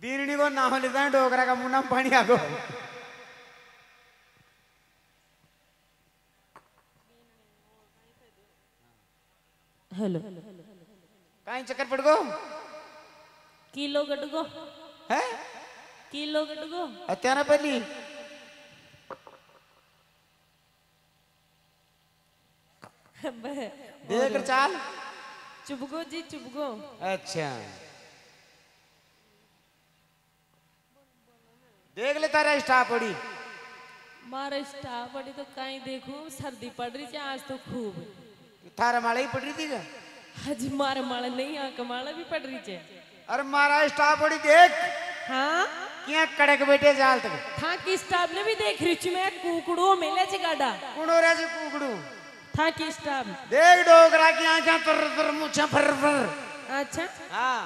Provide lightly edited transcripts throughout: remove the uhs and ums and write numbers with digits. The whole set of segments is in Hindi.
बीरणी को नाव लेता है डोगरा का मुन्ना पानी आगो हेलो कहीं चक्कर पड़ गो किलो गट गो है किलो गट गो अत्याना पहली देख चाल चुपगो जी चुपगो। अच्छा देख ले तारा स्टाफ पड़ी मारा स्टाफ पड़ी तो कहीं देखो सर्दी पड़ रही थी आज तो खूब थारा माला ही पड़ रही थी क्या? आज मारा माला नहीं आका माला भी पड़ रही थी। अरे मारा स्टाफ पड़ी देख हाँ क्या कड़क बैठे जाल तक था कि स्टाफ ने भी देख रही थी मैं कुकड़ो मेले से गाड़ा कुड़ो रे से कुकड़ो था कि स्टाफ देख डोगरा की आंखें पर पर मुछा फर फर। अच्छा हां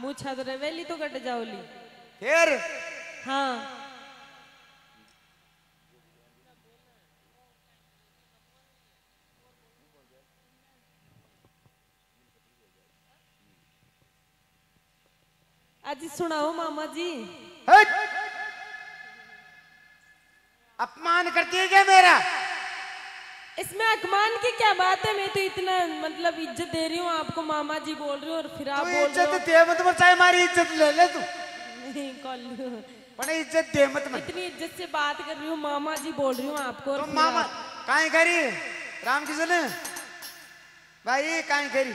मुछा तो रेवेली तो कट जाओली फिर हां आज सुनाओ मामा जी अपमान करती है क्या मेरा इसमें अपमान की क्या बात है मैं तो इतना मतलब इज्जत दे रही हूँ आपको मामा जी बोल रही हो और फिर आप बोल इज्जत दे मत बचाए हमारी इज्जत ले ले तू नहीं कॉल बड़े इज्जत दे मत इतनी इज्जत से बात कर रही हूँ मामा जी बोल रही हूँ आपको तो मामा काहे करी राम किशन भाई काहे करी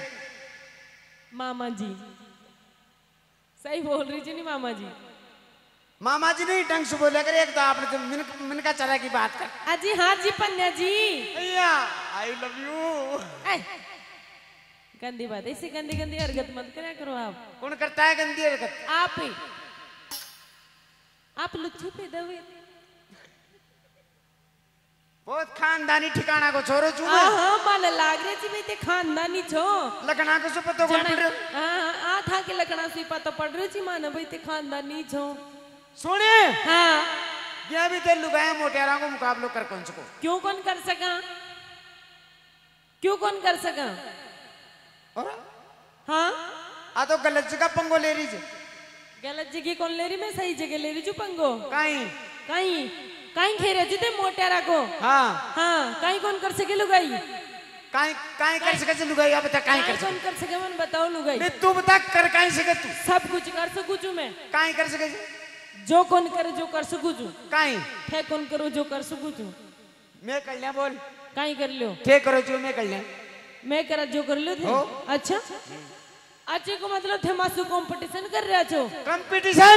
मामा जी सही बोल रही जी नहीं मामा जी नहीं ढंग से बोला कर एक तो आपने मिनका चला की बात कर अजी हाँ जी पन्या जी भैया आई लव यू गंदी बात ऐसी गंदी गंदी हरकत मत करा करो आप कौन करता है गंदी हरकत आप ही आप लुच्चे पैदा हुए बहुत खानदानी ठिकाना को छोरो चुना हाँ माला लाग रही थी मैं ते खानदानी छो लकना को सुपतो पड़ रहे हाँ आ था कि लकना सुपतो पड़ रही थी माना भाई ते खानदानी छो सुने हाँ ये भी ते लुगाया मोटेरा को मुकाबलो कर कौन सको क्यों कौन कर सका और हाँ आ तो गलत जगह पंगो ले रही थी गलत जगह कौन ले रही मैं सही जगह ले रही थी पंगो कहीं काई खेरे जिते मोटेरा को हां हां काई कौन कर सके लुगाई काई कर सके लुगाई आप बता काई कर सके कौन कर सके मन बताओ लुगाई मैं तू बता कर काई सके तू सब कुछ कर सकू जू मैं काई कर सके जो कौन करे जो कर सकू जू काई ठे कौन करो जो कर सकू जू मैं कर ले बोल काई कर लियो ठे करो जो मैं कर ले मैं करा जो कर लियो। अच्छा अच्छे को मतलब थे मासू कंपटीशन कर रहे हो कंपटीशन।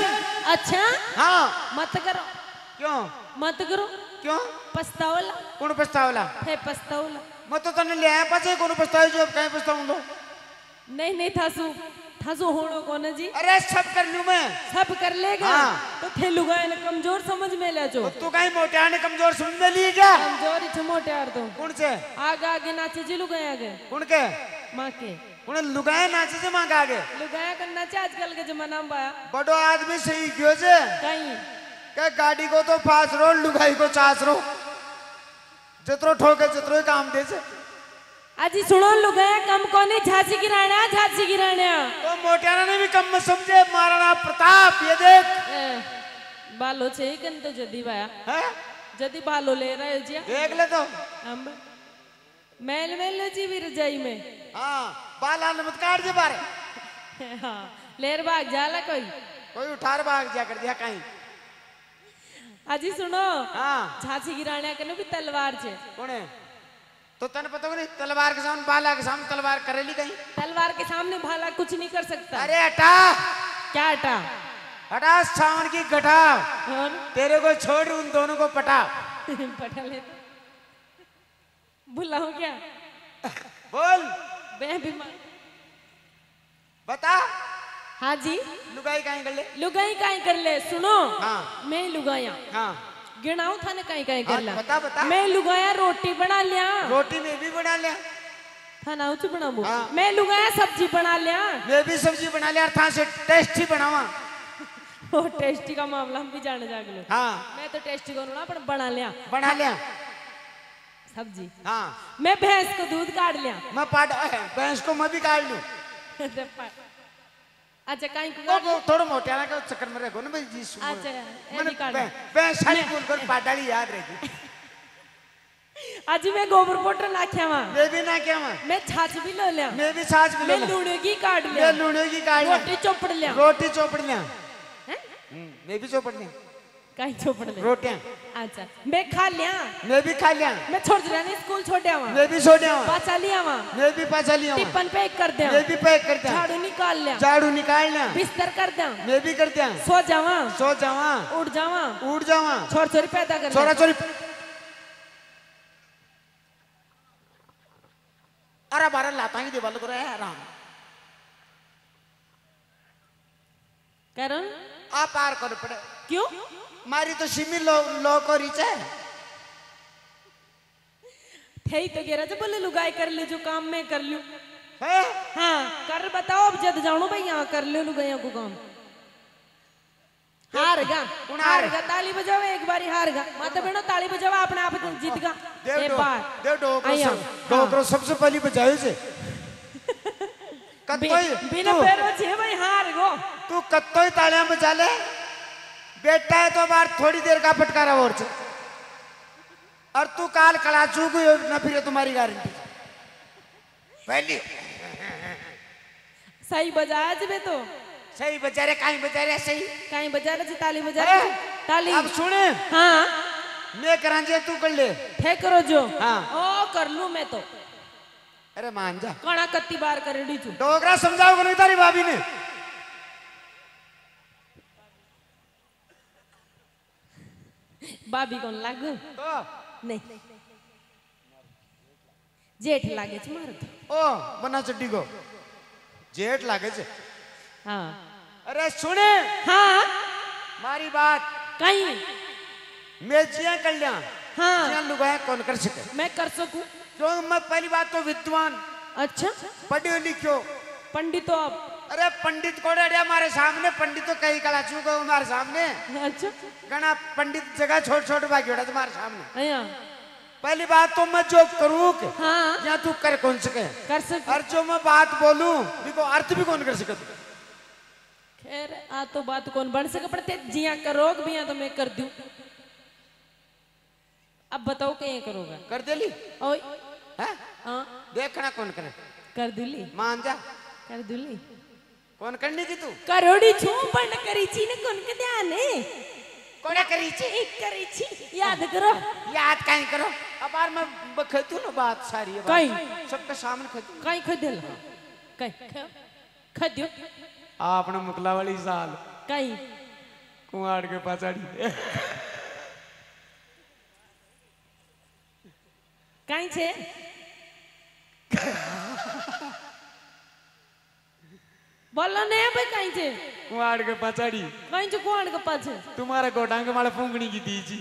अच्छा हां मत करो क्यों मत करो क्यों पछतावला कौन पछतावला है पछतावला मैं तो तने ले आया पाछे कौन पछतावे जो काई पछताऊंदो नहीं थासू होणो कोने जी। अरे सब कर लूं मैं सब कर लेगा हाँ। तो थे लुगाई ने कमजोर समझ में ले जो तो काई मोटेरा ने कमजोर समझ में ली क्या कमजोर छ मोटेरा तो कौन से आगे नाचे जी लुगाई आगे कौन के मां के उन लुगाया नाचे जे मां आगे लुगाया करना चाहे आजकल के जमाना में बड़ो आदमी सही गयो जे कहीं क्या गाड़ी को तो फास रो लुगाई को चास रो जितरो ठोके जितरो काम दे से आजी सुनो लुगाया कम कोनी झांसी की राणा तो मोटेरा ने भी कम समझे महाराणा प्रताप ये देख बालो छे कन तो जदी भाया है जदी बालो ले रहे जी देख ले तो हम मैल मैल जी भी रजाई में हां बाल आन मत काट जे बारे हां लेर भाग जाला कोई उठार भाग जा कर दिया कहीं आजी सुनो हाँ झांसी की राणा कने भी तलवार छे कोने तो तने पता कोनी तलवार के सामने भाला के सामने तलवार करेली कहीं तलवार के सामने भाला कुछ नहीं कर सकता। अरे हटा क्या हटा सावन की गठा तेरे को छोड़ उन दोनों को पटा पटा ले बुलाऊं क्या बोल मैं बीमार बता हाँ जी लुगाई काई कर ले सुनो हाँ। मैं लुगाया हाँ। गिनाऊ था ना काई कर ला बता मैं लुगाया रोटी बना लिया खाना उच बनाऊ हाँ। मैं लुगाया सब्जी बना लिया था से टेस्टी बनावा वो टेस्टी का मामला हम भी जाने जाग लो हां मैं तो टेस्टी को ना पर बना लिया सब्जी हां मैं भैंस को दूध काट लिया मैं भैंस को मैं भी काट लूं अच्छा काई को थोड़ो मोटेला के चक्कर में रहो न भाई जी सुन अच्छा मैंने बे सारी बोल कर पाडाली याद रखी आज मैं गोबर पोटर नाख्या वा मैं भी नाख्या वा मैं छाछ भी ले लिया मैं भी छाछ भी ले मैं लूणगी काट लिया मैं लूणगी काट लिया रोटी चोपड़ लिया हैं मैं भी चोपड़ लिया काई चोपड़ ले रोटियां अच्छा मैं खा लिया मैं भी खा लिया मैं छोड़ दिया नहीं स्कूल छोड़या वा मैं भी छोड़या वा पाछा लिया वा मैं भी पाछा लिया टिफिन पैक कर दिया मैं भी पैक कर दिया झाड़ू निकाल लिया बिस्तर कर दिया मैं भी कर दिया सो जावा उठ जावा छोर छोरी पैदा कर छोरा छोरी अरे बारा लाता ही देवाल को रे राम करण आप पार कर पड़े क्यों मारी तो सिमी लो लो को रीचे थे ही तो गेरा जब बोले लुगाई कर ले जो काम मैं कर लूं है हाँ कर बताओ अब जद जानो भाई यहाँ कर ले लुगाइयाँ को काम हार गा ताली बजाओ एक बारी हार गा माता बहनों ताली बजाओ आपने आप जीत गा एक बार डॉक्टर सबसे पहली बजाओ से बिना पैरों छे भाई हार गो तू कत्तो ही तालियां बजा ले बेटा है तो बार थोड़ी देर का फटकारा और छे और तू काल कलाचू को ना फिर तुम्हारी गारंटी पहली सही बजाया जबे तो सही बजा रे काई बजा रे सही काई बजा रे ताली बजा रे ताली अब सुने हां मैं करांजे तू कर ले ठे करो जो हां ओ कर लूं मैं तो अरे मान जा कणा कत्ती बार करेडी छू डोगरा समझाओ नहीं तारी भाभी ने भाभी कौन लागू तो नहीं जेठ लागे छ मार ओ बना चड्डी को जेठ लागे छ हां अरे सुने हां मारी बात कहीं मैं जिया कर लिया हां जिया लुगाया कौन कर सके मैं कर सकूं जो मैं पहली बात तो विद्वान अच्छा पढ़ियो लिखियो पंडित हो आप अरे पंडित कोड़े हमारे सामने पंडित तो कई कला चूक हमारे सामने अच्छा गणा पंडित जगह छोट छोट भागी तुम्हारे सामने पहली बात तो मैं जो करूँ हाँ। या तू कर कौन सके कर सके और जो मैं बात बोलूँ देखो अर्थ भी कौन कर सके खैर आ तो बात कौन बन सके पड़ते जिया करोग भी तो मैं कर दू अब बताओ कहीं करोगा कर दे ली ओए हां देखना कौन करे कर दूली मान जा कर दूली कौन करनी की तू करोड़ी छू बंड करी छी ने कौन के ध्यान है कोने करी छी एक करी छी याद करो याद काई करो अब बार मैं बखतू ना बात सारी काई सबके सामने खतू काई खदेल काई खदियो आपने मुकला वाली साल काई कुआड़ के पाछाड़ी काई छे बोलो ने भाई काई छे कुआड़ के पाछाड़ी काई जो कुआड़ के पाछे तुम्हारा गोडांग माले फूंकनी की दी जी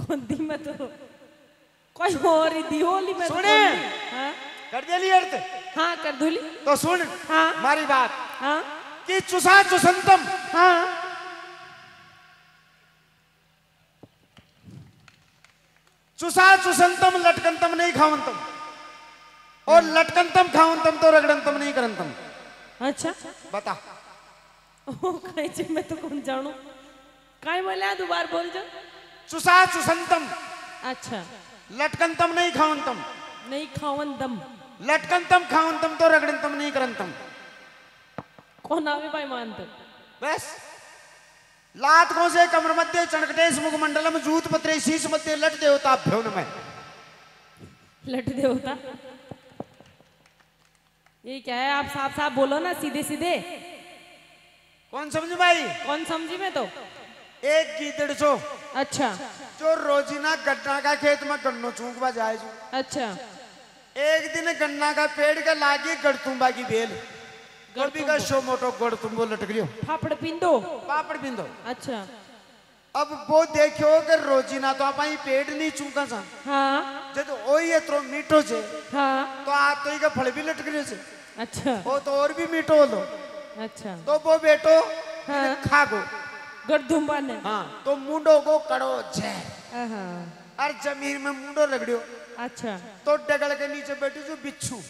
कौन दी मैं तो कोई और ही दी होली मैं सुने हां कर देली अर्थ हां कर दूली तो सुन हां मारी बात हां कि चुसा चुसंतम हां चुसा चुसंतम लटकंतम नहीं खावंतम और लटकंतम खावंतम तो रगड़ंतम नहीं करंतम अच्छा बता ओ काई जे मैं तो कौन जानू काई बोलया दोबारा बोल जो चुसा चुसंतम अच्छा लटकंतम नहीं खावंतम लटकंतम खावंतम तो रगड़ंतम नहीं करंतम कौन आवे भाई मानते बस लात को से कमर मध्य चणकटेश मुखमंडलम जूत पत्रे शीश मध्य लट देवता भवन में लट देवता ये क्या है आप साफ साफ बोलो ना सीधे सीधे कौन समझी भाई कौन समझी मैं तो एक गीदड़ सो अच्छा जो रोजीना गन्ना का खेत में गन्नो चूंकवा जाए जो अच्छा एक दिन गन्ना का पेड़ का लागी गड़तुंबा की बेल गोभी का शो मोटो गोड़ तुम बोल लटक लियो पापड़ बिंदो अच्छा अब वो देखियो कि रोजीना तो आपाई पेड़ नहीं चूका सा हां जद ओई एतरो मीठो छे हां तो आ तोई का फल भी लटक रियो छे अच्छा वो तो और भी मीठो होलो अच्छा तो वो बेटो हां खागो गड़दुंबा ने हां तो मुंडो को कड़ो छे आहा और जमीन में मुंडो रगड़ियो अच्छा तो डगल के नीचे बैठो जो बिच्छू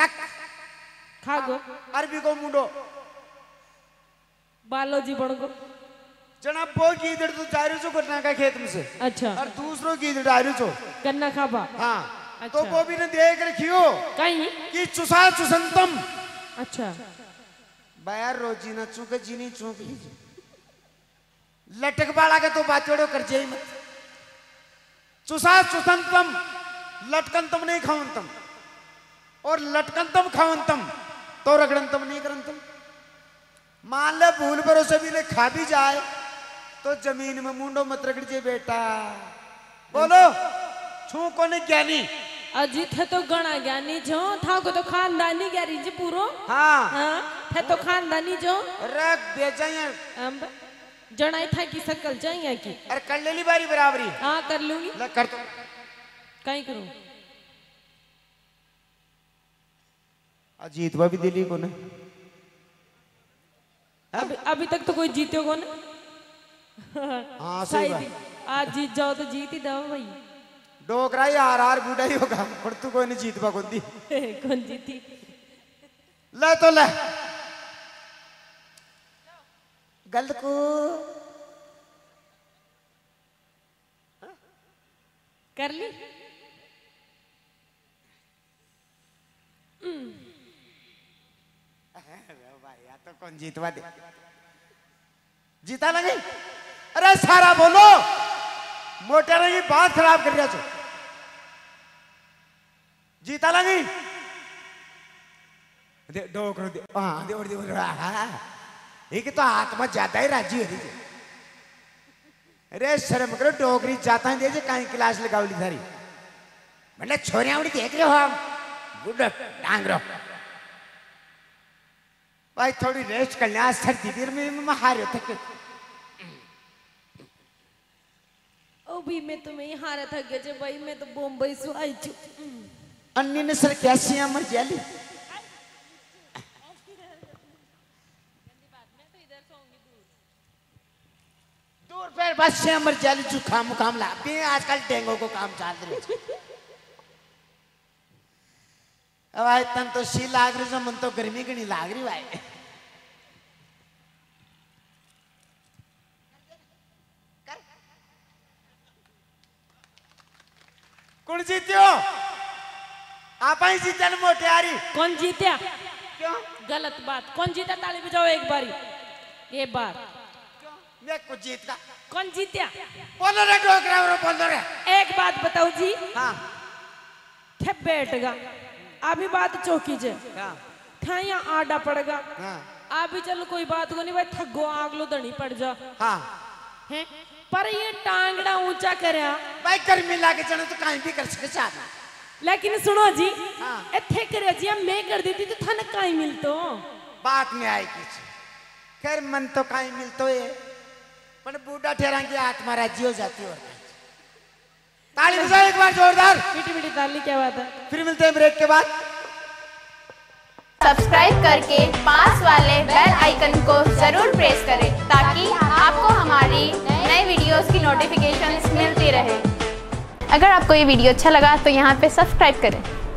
टक खागो अरबी को मुंडो बालो जीवन को जना पो की इधर तो जायरू चो करना का खेत में से अच्छा और दूसरों की इधर जायरू चो करना खाबा हाँ अच्छा। तो वो भी ने देख रखियो कहीं कि चुसा चुसंतम अच्छा बायर रोजी न चुके जीनी चुके लटक बाला के तो बात चोड़ो कर जाए मत चुसा चुसंतम लटकंतम नहीं खावंतम और लटकंतम खावंतम तो रगड़ंतम नहीं करंतम। मान ले भूल भरोसे भी ले खा भी जाए तो जमीन में मुंडो मत रगड़िए बेटा। बोलो छू को ने ज्ञानी अजीत है तो गणा ज्ञानी जो था को तो खानदानी ग्यारी जी पूरो हाँ हाँ है तो खानदानी जो रख बेचाया जनाई था कि सकल जाइए कि अरे कर ले ली बारी बराबरी हाँ कर लूंगी ल कर तो कहीं करूं अजीत भी दिली को ने अभी तक तो कोई जीते को ने हाँ सही आज जीत जाओ तो जीत ही दो भाई डोकराई आर बूढ़ा ही होगा पर तू कोई नहीं जीतवा कौन जीती ले तो ले गलत को कर ली भाई तो कौन जीतवा दे जीता लगे अरे सारा बोलो मोटर की बात खराब कर रहा छो जीता लगी दे डोकरो दे हां दे और दे रहा एक तो आत्मा ज्यादा ही राजी है अरे शर्म करो डोकरी जाता दे जे काई क्लास लगावली थारी भले छोरिया उड़ी देख रहे हो हम गुड डांग रो भाई थोड़ी रेस्ट कर ले सर्दी देर में हारे थक भी मैं तुम्हें यहाँ रखा गया जब भाई मैं तो बॉम्बे से आई थी अन्य ने सर कैसी हैं मर जाली दूर पैर बस से मर जाली जुकाम मुकाम लाती हैं आजकल डेंगू को काम चाल रहे अब आई तन तो शील लाग रही जो मन तो गर्मी की नहीं लाग रही भाई कौन जीत्यो आप ही जीता मोटियारी कौन जीत्या क्यों गलत बात कौन जीता ताली बजाओ एक बारी ये बार मैं कुछ जीता कौन जीत्या बोलो रे डोकरा बोलो रे एक बात बताओ जी हाँ क्या बैठगा अभी बात चौकी जे हाँ खाया आड़ा पड़ेगा हाँ अभी चलो कोई बात को नहीं भाई थको आगलो धनी पड़ जा हाँ हैं पर ये टांगड़ा ऊंचा करे भाई गर्मी लागे चलो तो कहीं भी कर सके चाहना लेकिन सुनो जी इथे करे जी हम मैं कर देती तो थाने कहीं मिलतो बात में आएगी खैर मन तो कहीं मिलतो है पर बूढ़ा ठहरा के आत्मा राजी हो जाती है। ताली बजाओ एक बार जोरदार मीठी मीठी ताली क्या बात है। फिर मिलते हैं ब्रेक के बाद। सब्सक्राइब करके पास वाले बेल आइकन को जरूर प्रेस करें ताकि आपको हमारी नए वीडियोस की नोटिफिकेशंस मिलती रहे। अगर आपको ये वीडियो अच्छा लगा तो यहाँ पे सब्सक्राइब करें।